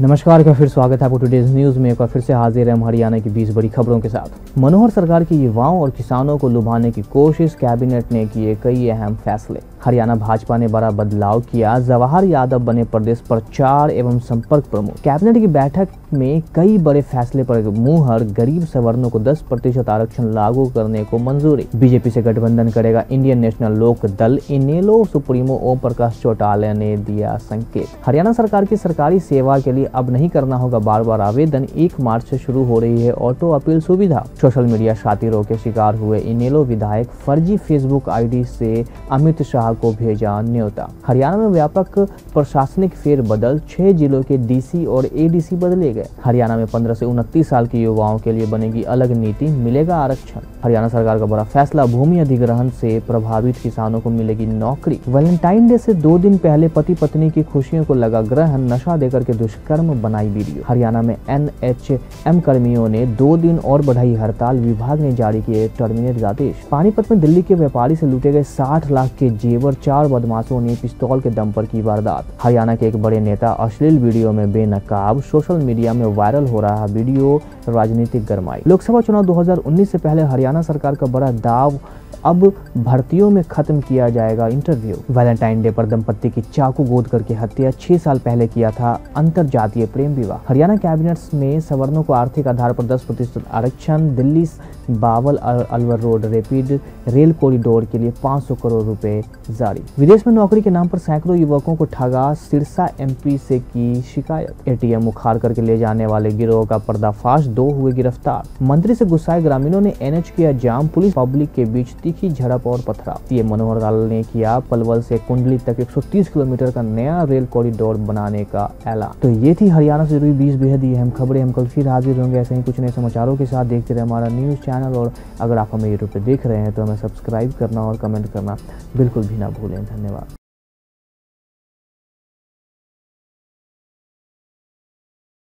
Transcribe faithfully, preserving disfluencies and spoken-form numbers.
नमस्कार का फिर स्वागत है आपको टुडेज न्यूज़ में। एक बार फिर से हाजिर है हम हरियाणा की बीस बड़ी खबरों के साथ। मनोहर सरकार की युवाओं और किसानों को लुभाने की कोशिश, कैबिनेट ने किए कई अहम फैसले। हरियाणा भाजपा ने बड़ा बदलाव किया, जवाहर यादव बने प्रदेश प्रचार एवं संपर्क प्रमुख। कैबिनेट की बैठक में कई बड़े फैसले पर मुहर, गरीब सवर्णों को दस प्रतिशत आरक्षण लागू करने को मंजूरी। बीजेपी से गठबंधन करेगा इंडियन नेशनल लोक दल, इनेलो सुप्रीमो ओम प्रकाश चौटाला ने दिया संकेत। हरियाणा सरकार की सरकारी सेवा के लिए अब नहीं करना होगा बार बार आवेदन, एक मार्च से शुरू हो रही है ऑटो अपील सुविधा। सोशल मीडिया शातिरों के शिकार हुए इनेलो विधायक, फर्जी फेसबुक आईडी से अमित शाह को भेजा न्योता। हरियाणा में व्यापक प्रशासनिक फेरबदल, छह जिलों के डीसी और एडीसी बदले गए। हरियाणा में पंद्रह से उनतीस साल के युवाओं के लिए बनेगी अलग नीति, मिलेगा आरक्षण। हरियाणा सरकार का बड़ा फैसला, भूमि अधिग्रहण से प्रभावित किसानों को मिलेगी नौकरी। वैलेंटाइन डे से दो दिन पहले पति पत्नी की खुशियों को लगा ग्रहण, नशा देकर के दुष्कर्म बनाई वीडियो। हरियाणा में एन एच एम कर्मियों ने दो दिन और बढ़ाई हड़ताल, विभाग ने जारी किए टर्मिनेट आदेश। पानीपत में दिल्ली के व्यापारी से लूटे गए साठ लाख के जेब पर चार बदमाशों ने पिस्तौल के दम पर की वारदात। हरियाणा के एक बड़े नेता अश्लील वीडियो में बेनकाब, सोशल मीडिया में वायरल हो रहा वीडियो राजनीतिक गर्माई। लोकसभा चुनाव दो हज़ार उन्नीस से पहले हरियाणा सरकार का बड़ा दाव, अब भर्तियों में खत्म किया जाएगा इंटरव्यू। वैलेंटाइन डे पर दंपत्ति की चाकू गोद करके हत्या, छह साल पहले किया था अंतर जातीय प्रेम विवाह। हरियाणा कैबिनेट में सवर्णों को आर्थिक आधार पर दस प्रतिशत आरक्षण। Delhi Bawal Alwar road rapid rail corridor के लिए पाँच सौ करोड़ रुपए जारी। विदेश में नौकरी के नाम पर सैकड़ों युवकों को ठगा, सिरसा एम पी से की शिकायत। ए टी एम उखाड़ करके ले जाने वाले गिरोह का पर्दाफाश, दो हुए गिरफ्तार। मंत्री से गुस्साए ग्रामीणों ने एन एच किया जाम, पुलिस पब्लिक के बीच की झड़प और पथराव। पी एम मनोहर लाल ने किया पलवल से कुंडली तक एक सौ तीस किलोमीटर का नया रेल कॉरिडोर बनाने का ऐलान। तो ये थी हरियाणा से जुड़ी बीस बेहद अहम खबरें। हम कल फिर हाजिर होंगे ऐसे ही कुछ नए समाचारों के साथ। देखते रहे हमारा न्यूज़ चैनल, और अगर आप हमें यूट्यूब पे देख रहे हैं तो हमें सब्सक्राइब करना और कमेंट करना बिल्कुल भी ना भूलें। धन्यवाद।